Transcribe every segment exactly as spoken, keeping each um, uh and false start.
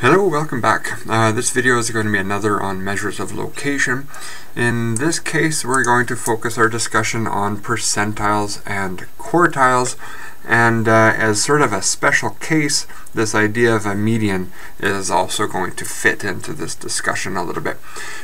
Hello, welcome back. Uh, this video is going to be another on measures of location. In this case, we're going to focus our discussion on percentiles and quartiles, and uh, as sort of a special case, this idea of a median is also going to fit into this discussion a little bit.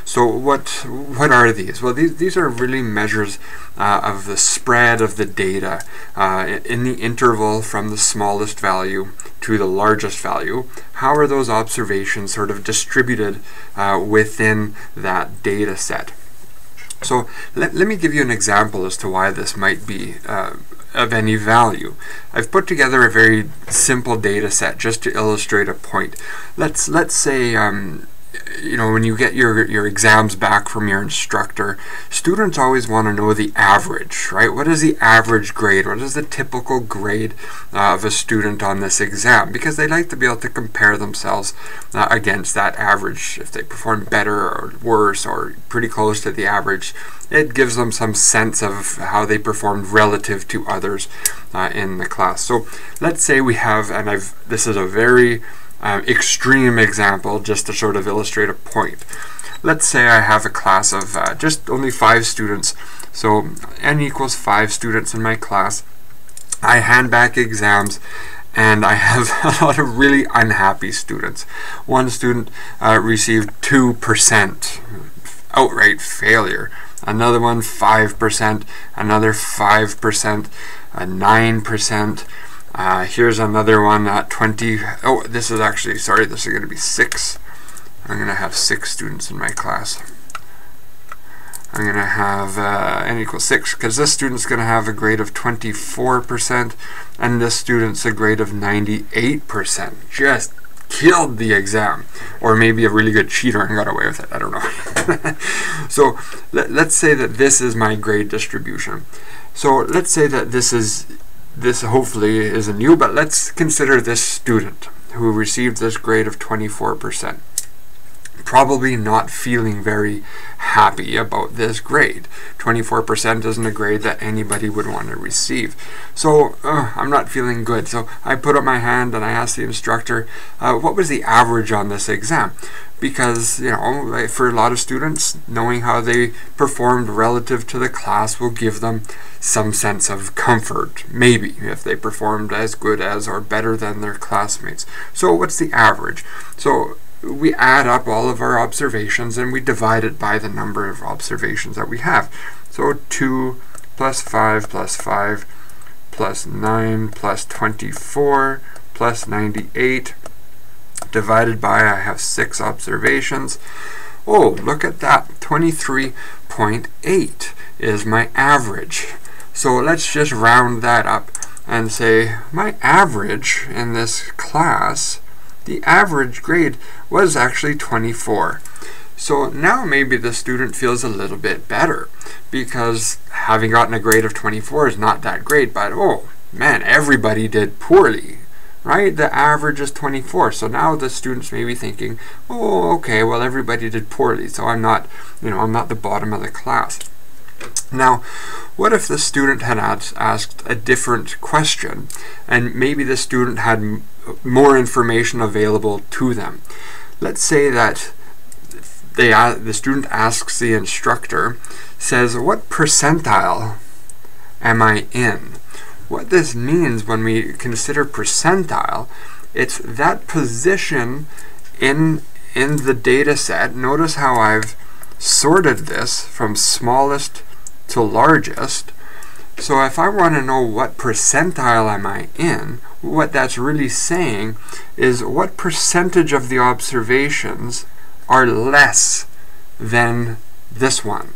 So what what are these? Well, these, these are really measures uh, of the spread of the data uh, in the interval from the smallest value to the largest value. How are those observations sort of distributed uh, within that data set? So let, let me give you an example as to why this might be uh, of any value. I've put together a very simple data set just to illustrate a point. Let's let's say um, you know, when you get your, your exams back from your instructor, students always want to know the average, right? What is the average grade? What is the typical grade uh, of a student on this exam? Because they like to be able to compare themselves uh, against that average. If they perform better or worse or pretty close to the average, it gives them some sense of how they performed relative to others uh, in the class. So let's say we have, and I've this is a very Uh, extreme example just to sort of illustrate a point. Let's say I have a class of uh, just only five students, so n equals five students in my class. I hand back exams and I have a lot of really unhappy students. One student uh, received two percent outright failure, another one five percent, another five percent, uh, nine percent. Uh, here's another one at twenty. Oh, this is actually, sorry, this is going to be six. I'm going to have six students in my class. I'm going to have uh, n equals six, because this student's going to have a grade of twenty-four percent, and this student's a grade of ninety-eight percent. Just killed the exam. Or maybe a really good cheater and got away with it. I don't know. So let, let's say that this is my grade distribution. So let's say that this is This hopefully isn't you, but let's consider this student who received this grade of twenty-four percent. Probably not feeling very happy about this grade. twenty-four percent isn't a grade that anybody would want to receive. So uh, I'm not feeling good. So I put up my hand and I asked the instructor, uh, what was the average on this exam? Because, you know, for a lot of students, knowing how they performed relative to the class will give them some sense of comfort, maybe, if they performed as good as or better than their classmates. So what's the average? So we add up all of our observations and we divide it by the number of observations that we have. So two plus five plus five plus nine plus twenty-four plus ninety-eight divided by, I have six observations. Oh, look at that, twenty-three point eight is my average. So let's just round that up and say my average in this class, the average grade was actually twenty-four. So now maybe the student feels a little bit better, because having gotten a grade of twenty-four is not that great, but oh man, everybody did poorly. Right? The average is twenty-four. So now the students may be thinking, oh, okay, well, everybody did poorly, so I'm not, you know, I'm not the bottom of the class. Now, what if the student had asked a different question, and maybe the student had m more information available to them? Let's say that they, uh, the student asks the instructor, says, what percentile am I in? What this means when we consider percentile, it's that position in, in the data set. Notice how I've sorted this from smallest to largest. So if I want to know what percentile am I in, what that's really saying is what percentage of the observations are less than this one.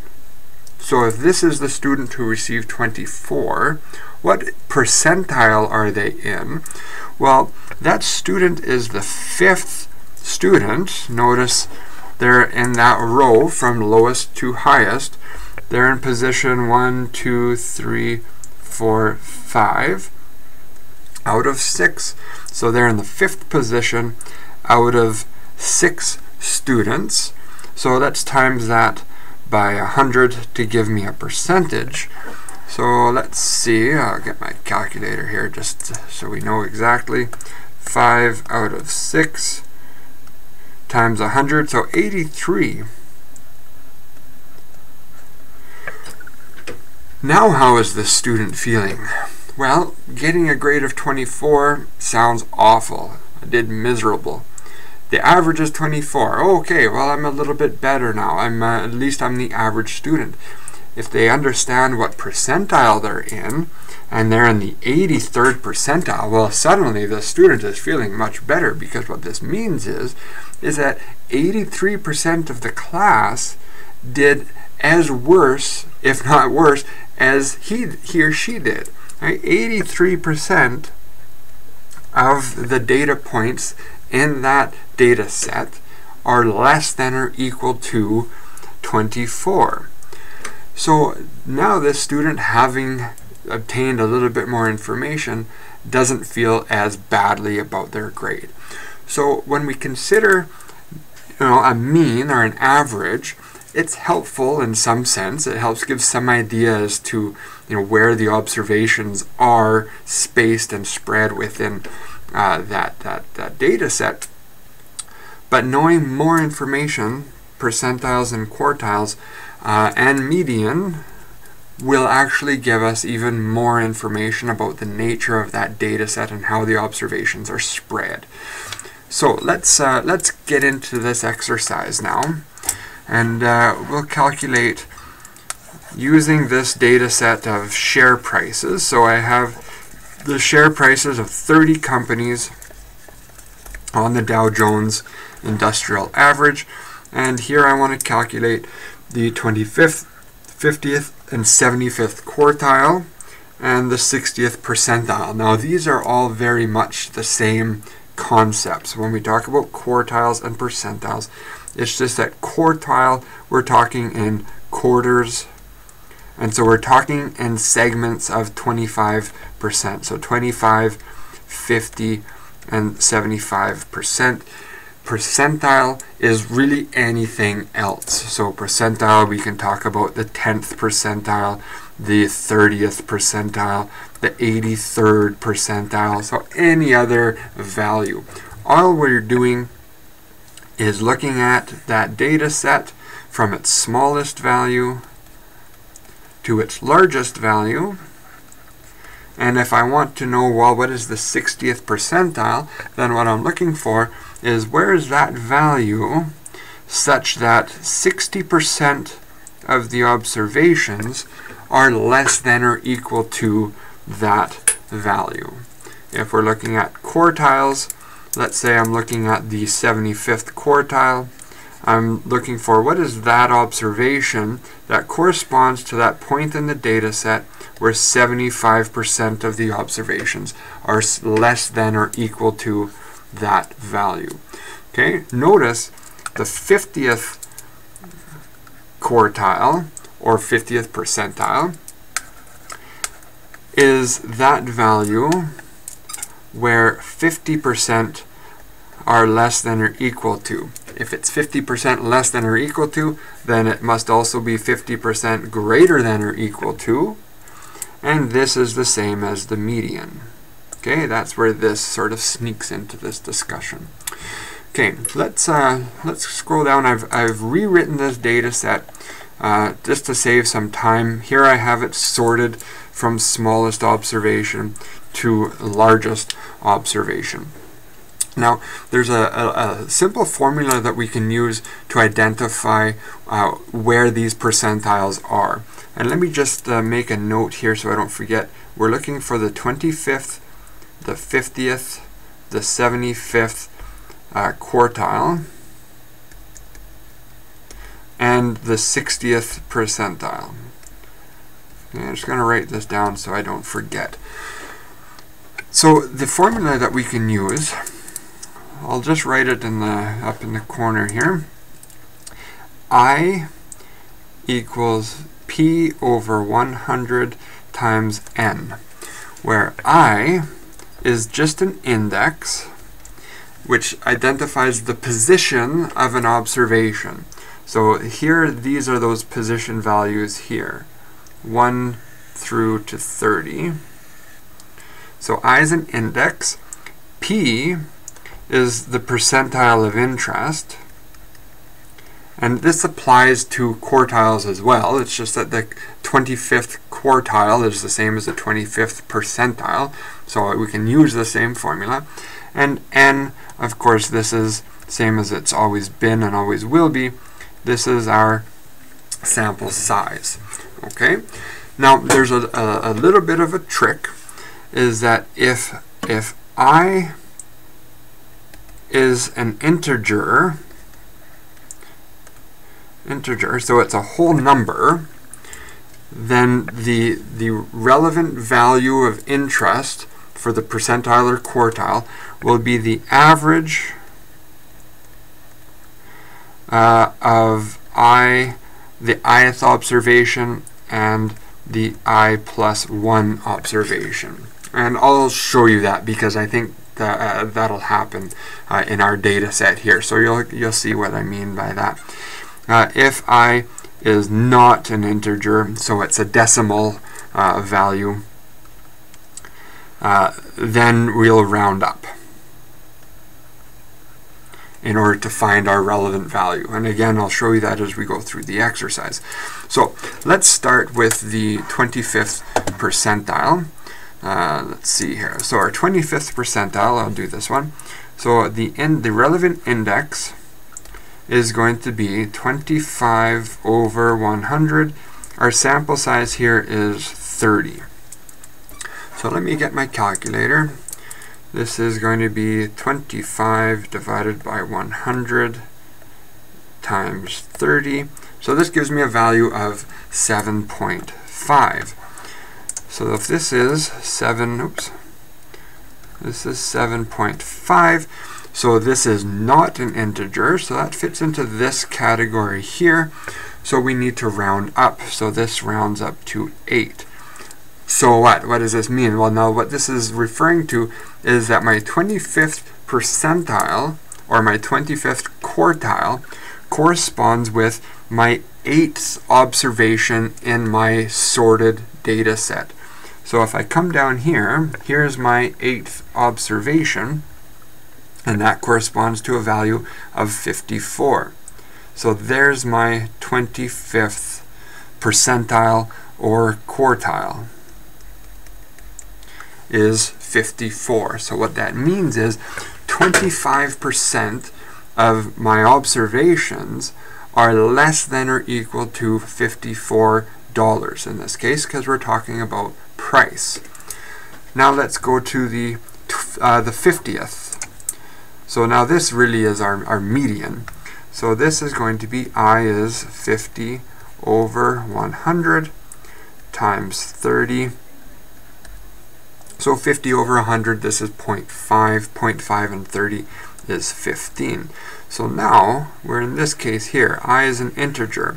So if this is the student who received twenty-four, what percentile are they in? Well, that student is the fifth student. Notice they're in that row from lowest to highest. They're in position one, two, three, four, five out of six. So they're in the fifth position out of six students. So let's times that by one hundred to give me a percentage. So let's see, I'll get my calculator here just so we know exactly. five out of six times one hundred, so eighty-three. Now how is the student feeling? Well, getting a grade of twenty-four sounds awful. I did miserable. The average is twenty-four. Okay, well, I'm a little bit better now. I'm uh, at least I'm the average student. If they understand what percentile they're in, and they're in the eighty-third percentile, well, suddenly the student is feeling much better, because what this means is, is that eighty-three percent of the class did as worse, if not worse, as he, he or she did. Right? eighty-three percent of the data points in that data set are less than or equal to twenty-four. So now this student, having obtained a little bit more information, doesn't feel as badly about their grade. So when we consider, you know, a mean or an average, it's helpful in some sense. It helps give some ideas to, you know, where the observations are spaced and spread within uh, that, that, that data set. But knowing more information, percentiles and quartiles uh, and median, will actually give us even more information about the nature of that data set and how the observations are spread. So let's, uh, let's get into this exercise now. And uh, we'll calculate using this data set of share prices. So I have the share prices of thirty companies on the Dow Jones Industrial Average. And here I want to calculate the twenty-fifth, fiftieth, and seventy-fifth quartile, and the sixtieth percentile. Now these are all very much the same concepts. When we talk about quartiles and percentiles, it's just that quartile, we're talking in quarters, and so we're talking in segments of twenty-five percent. So twenty-five, fifty, and seventy-five percent. Percentile is really anything else. So percentile, we can talk about the tenth percentile, the thirtieth percentile, the eighty-third percentile, so any other value. All we're doing is looking at that data set from its smallest value to its largest value. And if I want to know, well, what is the sixtieth percentile, then what I'm looking for is, where is that value such that sixty percent of the observations are less than or equal to that value. If we're looking at quartiles, let's say I'm looking at the seventy-fifth quartile. I'm looking for, what is that observation that corresponds to that point in the data set where seventy-five percent of the observations are less than or equal to that value. Okay, notice the fiftieth quartile or fiftieth percentile is that value where fifty percent are less than or equal to. If it's fifty percent less than or equal to, then it must also be fifty percent greater than or equal to, and this is the same as the median. Okay, that's where this sort of sneaks into this discussion. Okay, let's uh, let's scroll down. I've, I've rewritten this data set uh, just to save some time. Here I have it sorted from smallest observation to largest observation. Now, there's a, a, a simple formula that we can use to identify uh, where these percentiles are. And let me just uh, make a note here so I don't forget. We're looking for the twenty-fifth, the fiftieth, the seventy-fifth uh, quartile, and the sixtieth percentile. And I'm just going to write this down so I don't forget. So the formula that we can use, I'll just write it in the up in the corner here. I equals P over one hundred times N, where I is just an index which identifies the position of an observation. So here, these are those position values here, one through to thirty. So I is an index, P is the percentile of interest, And this applies to quartiles as well. It's just that the twenty-fifth quartile is the same as the twenty-fifth percentile, so we can use the same formula. And n, of course, this is same as it's always been and always will be. This is our sample size. Okay. Now there's a, a, a little bit of a trick, is that if if I is an integer, integer, so it's a whole number, then the the relevant value of interest for the percentile or quartile will be the average uh, of I, the i-th observation, and the I plus one observation. And I'll show you that because I think that, uh, that'll happen uh, in our data set here. So you'll, you'll see what I mean by that. Uh, if I is not an integer, so it's a decimal uh, value, uh, then we'll round up in order to find our relevant value. And again, I'll show you that as we go through the exercise. So let's start with the twenty-fifth percentile. Uh, let's see here. So our twenty-fifth percentile, I'll do this one. So the in, the relevant index is going to be twenty-five over one hundred. Our sample size here is thirty. So let me get my calculator. This is going to be twenty-five divided by one hundred times thirty. So this gives me a value of seven point five. So if this is seven, oops, this is seven point five. So this is not an integer, so that fits into this category here. So we need to round up. So this rounds up to eight. So what? What does this mean? Well, now what this is referring to is that my twenty-fifth percentile, or my twenty-fifth quartile, corresponds with my eighth observation in my sorted data set. So if I come down here, here's my eighth observation, and that corresponds to a value of fifty-four. So there's my twenty-fifth percentile or quartile is fifty-four. So what that means is twenty-five percent of my observations are less than or equal to fifty-four dollars in this case, because we're talking about price. Now let's go to the uh, the fiftieth. So now this really is our, our median. So this is going to be I is fifty over one hundred times thirty. So fifty over one hundred, this is zero point five. zero point five and thirty is fifteen. So now we're in this case here. I is an integer.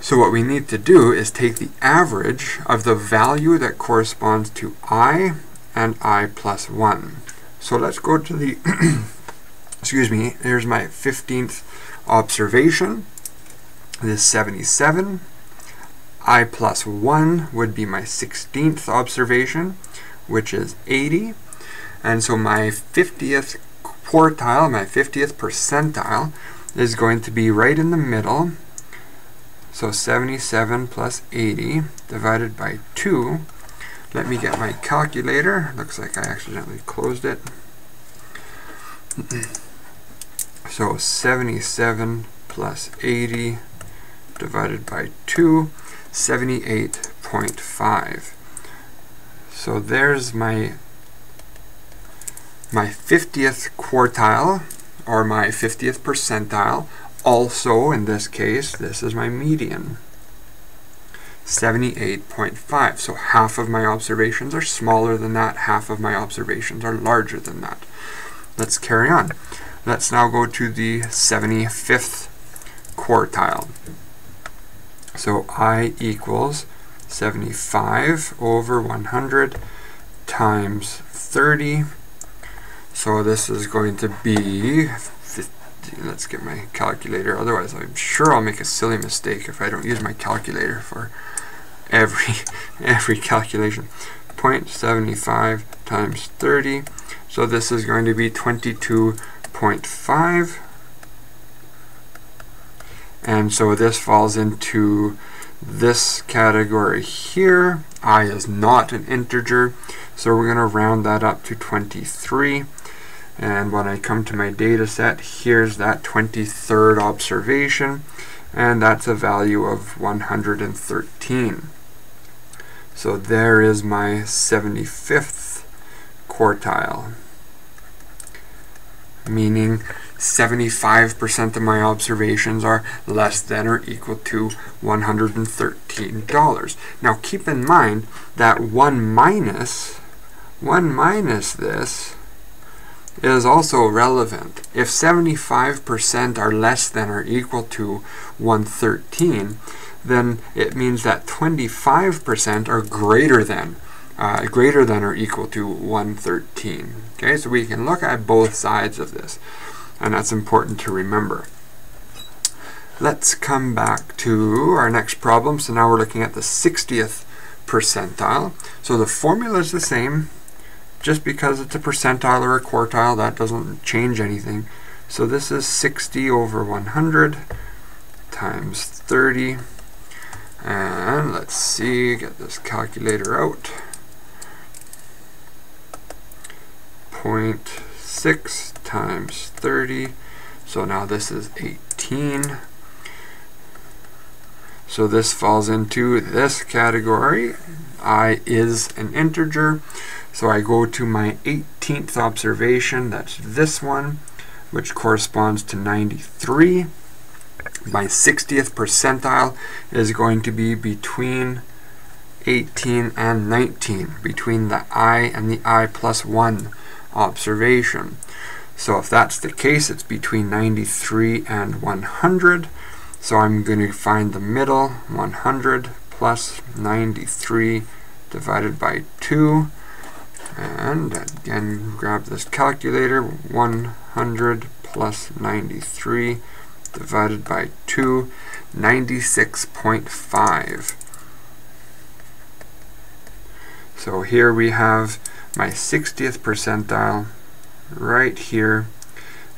So what we need to do is take the average of the value that corresponds to I and I plus one. So let's go to the, excuse me, here's my fifteenth observation. This is seventy-seven. I plus one would be my sixteenth observation, which is eighty. And so my fiftieth quartile, my fiftieth percentile, is going to be right in the middle. So seventy-seven plus eighty divided by two. Let me get my calculator. Looks like I accidentally closed it. So seventy-seven plus eighty divided by two, seventy-eight point five. So there's my, my fiftieth quartile, or my fiftieth percentile. Also, in this case, this is my median. seventy-eight point five. So half of my observations are smaller than that, half of my observations are larger than that. Let's carry on. Let's now go to the seventy-fifth quartile. So I equals seventy-five over one hundred times thirty. So this is going to be, let's get my calculator, otherwise I'm sure I'll make a silly mistake if I don't use my calculator for every every calculation. Zero point seven five times thirty, so this is going to be twenty-two point five and so this falls into this category here. I is not an integer, so we're going to round that up to twenty-three. And when I come to my data set, here's that twenty-third observation, and that's a value of one hundred thirteen. So there is my seventy-fifth quartile, meaning seventy-five percent of my observations are less than or equal to one hundred thirteen dollars. Now keep in mind that one minus, one minus this is also relevant. If seventy-five percent are less than or equal to one hundred thirteen, then it means that twenty-five percent are greater than Uh, greater than or equal to one hundred thirteen. Okay, so we can look at both sides of this, and that's important to remember. Let's come back to our next problem. So now we're looking at the sixtieth percentile. So the formula is the same. Just because it's a percentile or a quartile, that doesn't change anything. So this is sixty over one hundred times thirty. And let's see, get this calculator out. zero point six times thirty, so now this is eighteen. So this falls into this category. I is an integer, so I go to my eighteenth observation, that's this one, which corresponds to ninety-three. My sixtieth percentile is going to be between eighteen and nineteen, between the I and the I plus one observation. So if that's the case, it's between ninety-three and one hundred. So I'm going to find the middle, one hundred plus ninety-three divided by two. And again, grab this calculator, one hundred plus ninety-three divided by two, ninety-six point five. So here we have my sixtieth percentile right here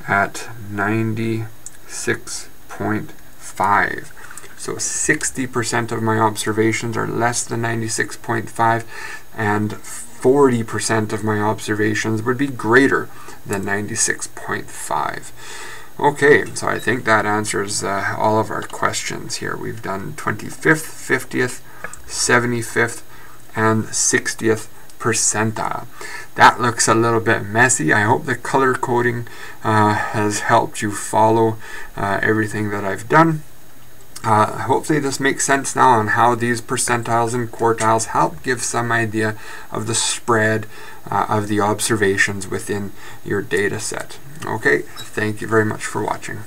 at ninety-six point five. So sixty percent of my observations are less than ninety-six point five, and forty percent of my observations would be greater than ninety-six point five. Okay, so I think that answers uh, all of our questions here. We've done twenty-fifth, fiftieth, seventy-fifth, and sixtieth percentile. That looks a little bit messy. I hope the color coding uh, has helped you follow uh, everything that I've done. Uh, hopefully this makes sense now on how these percentiles and quartiles help give some idea of the spread uh, of the observations within your data set. Okay, thank you very much for watching.